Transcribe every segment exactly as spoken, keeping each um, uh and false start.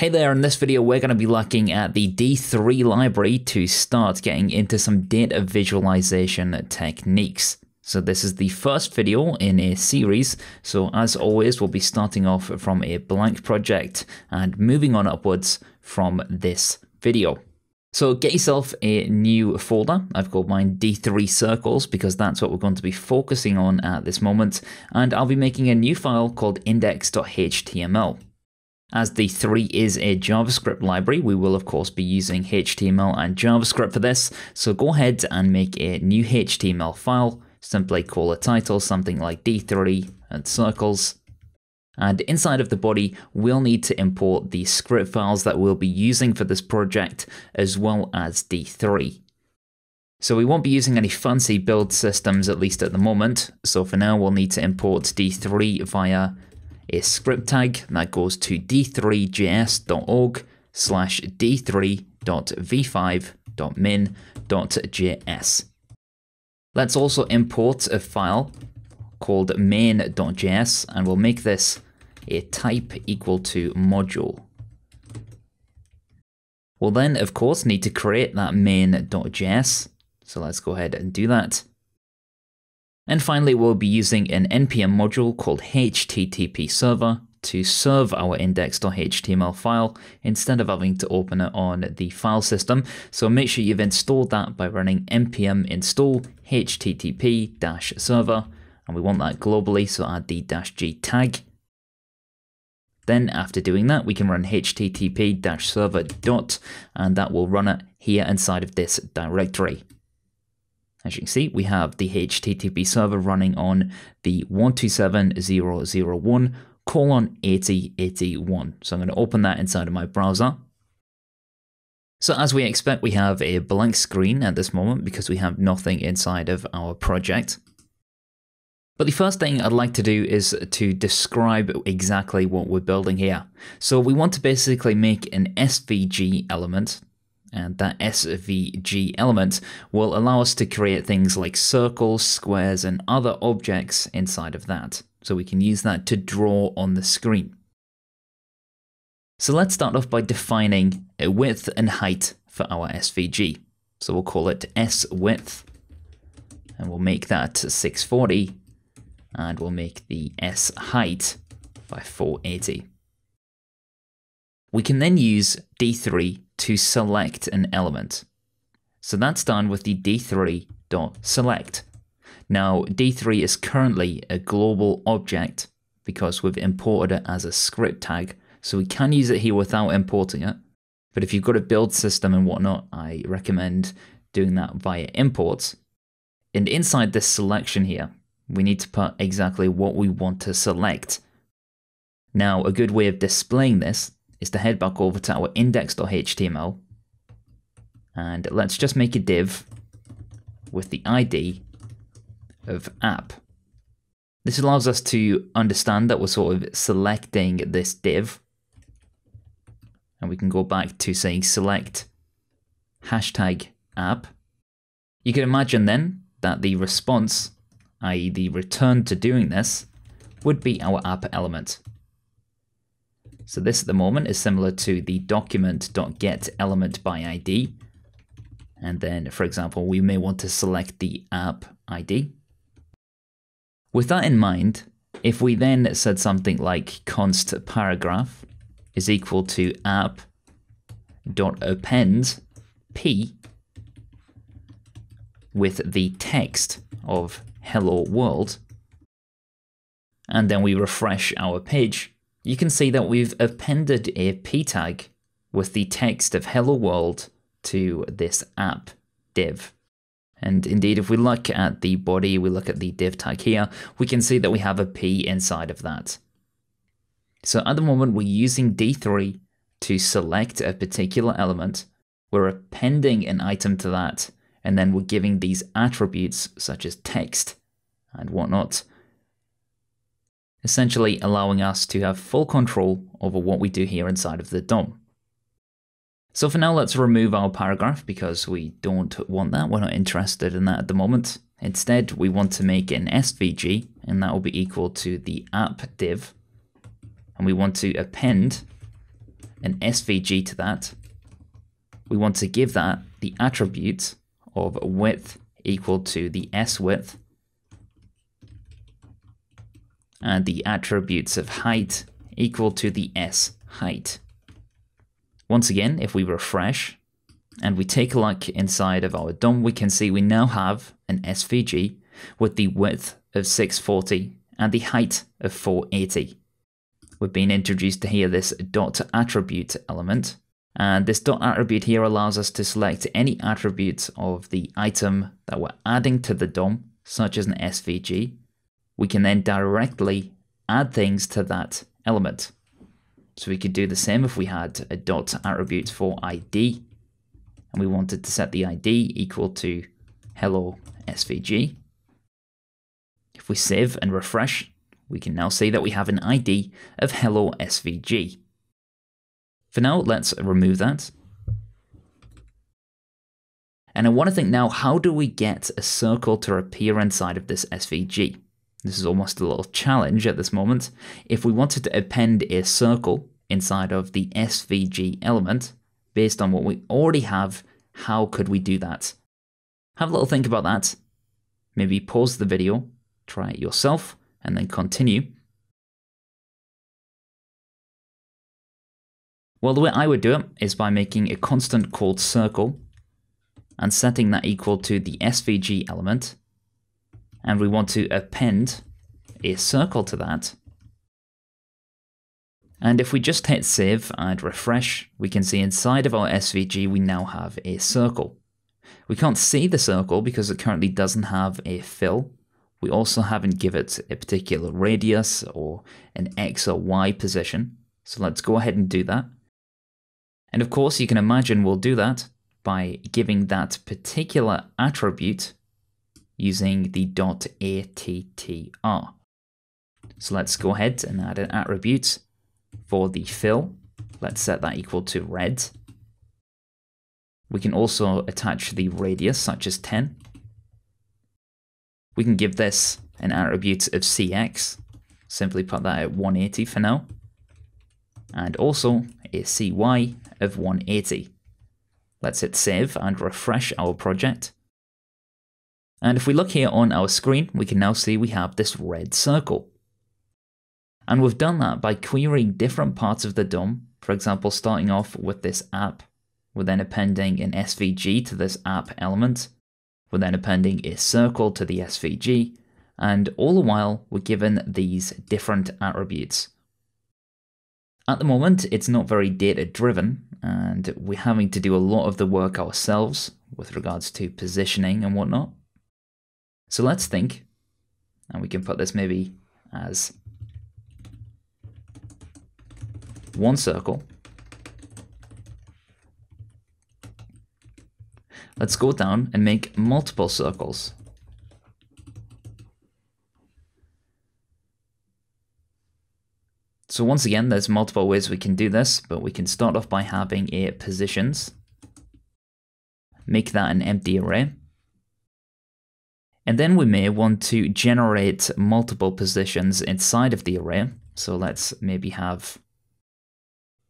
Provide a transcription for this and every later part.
Hey there, in this video we're going to be looking at the D three library to start getting into some data visualization techniques. So this is the first video in a series, so as always we'll be starting off from a blank project and moving on upwards from this video. So get yourself a new folder. I've called mine D three circles because that's what we're going to be focusing on at this moment, and I'll be making a new file called index dot H T M L. As D three is a JavaScript library, we will of course be using H T M L and JavaScript for this, so go ahead and make a new H T M L file, simply call a title something like D three and circles, and inside of the body we'll need to import the script files that we'll be using for this project as well as D three. So we won't be using any fancy build systems, at least at the moment, so for now we'll need to import D three via a script tag that goes to d three j s dot org slash d three dot v five dot min dot j s. Let's also import a file called main dot j s, and we'll make this a type equal to module. We'll then of course need to create that main dot j s, so let's go ahead and do that. And finally, we'll be using an N P M module called H T T P server to serve our index dot H T M L file instead of having to open it on the file system. So make sure you've installed that by running N P M install H T T P server, and we want that globally, so add the -g tag. Then after doing that, we can run H T T P server dot, and that will run it here inside of this directory. As you can see, we have the H T T P server running on the one two seven dot zero dot zero dot one colon eighty dot eighty-one. So I'm going to open that inside of my browser. So as we expect, we have a blank screen at this moment because we have nothing inside of our project. But the first thing I'd like to do is to describe exactly what we're building here. So we want to basically make an S V G element, and that S V G element will allow us to create things like circles, squares, and other objects inside of that. So we can use that to draw on the screen. So let's start off by defining a width and height for our S V G. So we'll call it S width, and we'll make that six forty, and we'll make the S height by four eighty. We can then use D three to select an element. So that's done with the D three dot select. Now D three is currently a global object because we've imported it as a script tag, so we can use it here without importing it. But if you've got a build system and whatnot, I recommend doing that via imports. And inside this selection here, we need to put exactly what we want to select. Now a good way of displaying this is to head back over to our index dot H T M L, and let's just make a div with the I D of app. This allows us to understand that we're sort of selecting this div, and we can go back to saying select hashtag app. You can imagine then that the response, that is the return to doing this, would be our app element. So this at the moment is similar to the document dot get element by I D, and then for example we may want to select the app I D. With that in mind, if we then said something like const paragraph is equal to app dot append p with the text of hello world, and then we refresh our page, you can see that we've appended a p tag with the text of hello world to this app div. And indeed, if we look at the body, we look at the div tag here, we can see that we have a p inside of that. So at the moment, we're using D three to select a particular element, we're appending an item to that, and then we're giving these attributes such as text and whatnot, essentially allowing us to have full control over what we do here inside of the D O M. So for now, let's remove our paragraph because we don't want that. We're not interested in that at the moment. Instead, we want to make an S V G, and that will be equal to the app div, and we want to append an S V G to that. We want to give that the attribute of width equal to the S width and the attributes of height equal to the S height. Once again, if we refresh and we take a look inside of our D O M, we can see we now have an S V G with the width of six forty and the height of four eighty. We've been introduced to here this dot attribute element, and this dot attribute here allows us to select any attributes of the item that we're adding to the D O M, such as an S V G. We can then directly add things to that element. So we could do the same if we had a dot attribute for I D, and we wanted to set the I D equal to hello S V G. If we save and refresh, we can now see that we have an I D of hello S V G. For now, let's remove that. And I want to think now, how do we get a circle to appear inside of this S V G? This is almost a little challenge at this moment. If we wanted to append a circle inside of the S V G element, based on what we already have, how could we do that? Have a little think about that. Maybe pause the video, try it yourself, and then continue. Well, the way I would do it is by making a constant called circle and setting that equal to the S V G element. And we want to append a circle to that. And if we just hit save and refresh, we can see inside of our S V G, we now have a circle. We can't see the circle because it currently doesn't have a fill. We also haven't given it a particular radius or an X or Y position. So let's go ahead and do that. And of course, you can imagine we'll do that by giving that particular attribute using the .attr. So let's go ahead and add an attribute for the fill. Let's set that equal to red. We can also attach the radius, such as ten. We can give this an attribute of C X. Simply put that at one eighty for now. And also a C Y of one eighty. Let's hit save and refresh our project. And if we look here on our screen, we can now see we have this red circle. And we've done that by querying different parts of the D O M, for example, starting off with this app. We're then appending an S V G to this app element. We're then appending a circle to the S V G. And all the while, we're given these different attributes. At the moment, it's not very data driven, and we're having to do a lot of the work ourselves with regards to positioning and whatnot. So let's think, and we can put this maybe as one circle. Let's go down and make multiple circles. So once again, there's multiple ways we can do this, but we can start off by having a positions, make that an empty array. And then we may want to generate multiple positions inside of the array. So let's maybe have,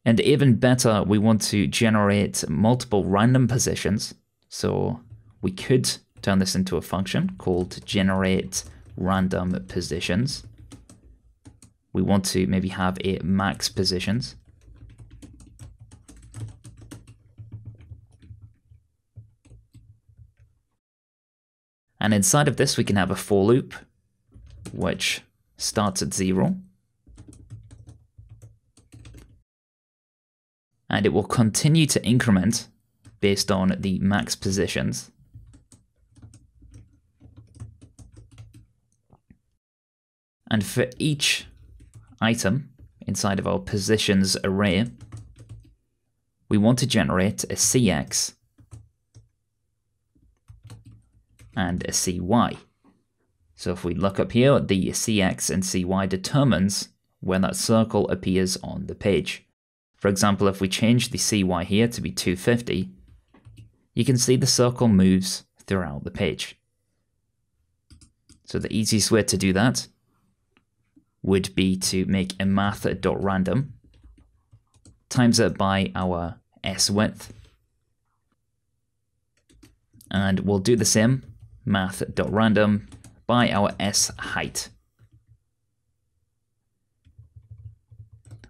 and even better, we want to generate multiple random positions. So we could turn this into a function called generate random positions. We want to maybe have a max positions. And inside of this, we can have a for loop, which starts at zero. And it will continue to increment based on the max positions. And for each item inside of our positions array, we want to generate a C X and a C Y. So if we look up here, the C X and C Y determines when that circle appears on the page. For example, if we change the C Y here to be two fifty, you can see the circle moves throughout the page. So the easiest way to do that would be to make a math.random times it by our s width. And we'll do the same, math.random by our s height.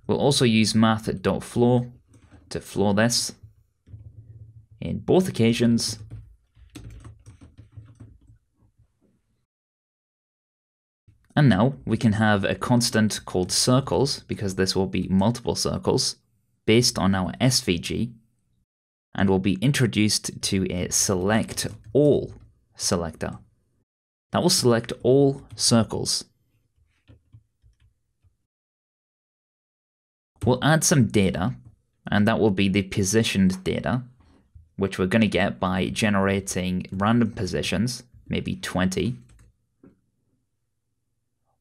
We'll also use math.floor to floor this in both occasions. And now we can have a constant called circles, because this will be multiple circles based on our S V G, and will be introduced to a select all selector. That will select all circles. We'll add some data, and that will be the positioned data, which we're going to get by generating random positions, maybe twenty.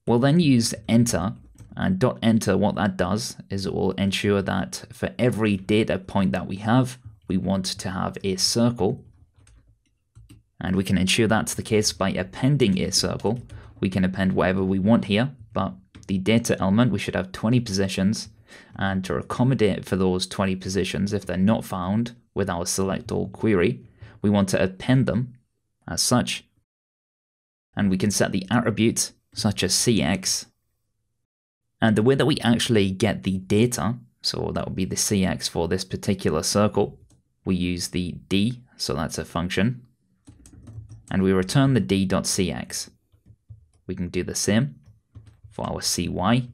We'll then use enter, and dot enter, what that does is it will ensure that for every data point that we have, we want to have a circle. And we can ensure that's the case by appending a circle. We can append whatever we want here, but the data element, we should have twenty positions. And to accommodate for those twenty positions, if they're not found with our select all query, we want to append them as such. And we can set the attribute such as C X. And the way that we actually get the data, so that would be the C X for this particular circle, we use the D, so that's a function, and we return the D.C X. We can do the same for our C Y.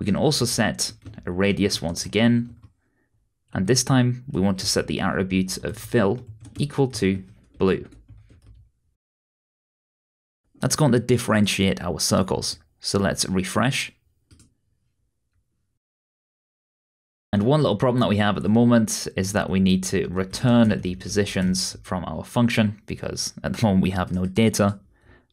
We can also set a radius once again, and this time we want to set the attribute of fill equal to blue. That's going to differentiate our circles. So let's refresh. And one little problem that we have at the moment is that we need to return the positions from our function, because at the moment we have no data.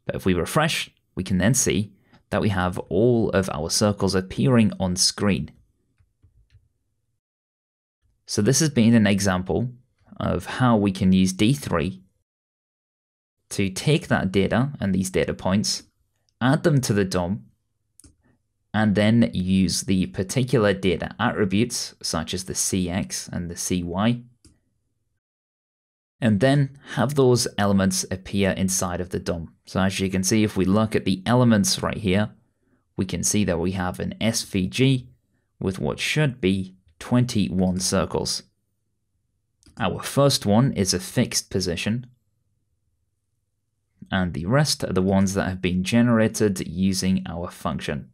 But if we refresh, we can then see that we have all of our circles appearing on screen. So this has been an example of how we can use D three to take that data and these data points, add them to the D O M, and then use the particular data attributes such as the C X and the C Y, and then have those elements appear inside of the D O M. So as you can see, if we look at the elements right here, we can see that we have an S V G with what should be twenty-one circles. Our first one is a fixed position, and the rest are the ones that have been generated using our function.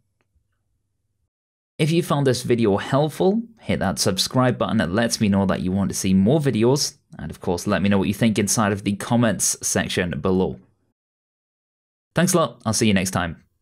If you found this video helpful, hit that subscribe button. It lets me know that you want to see more videos, and of course let me know what you think inside of the comments section below. Thanks a lot, I'll see you next time.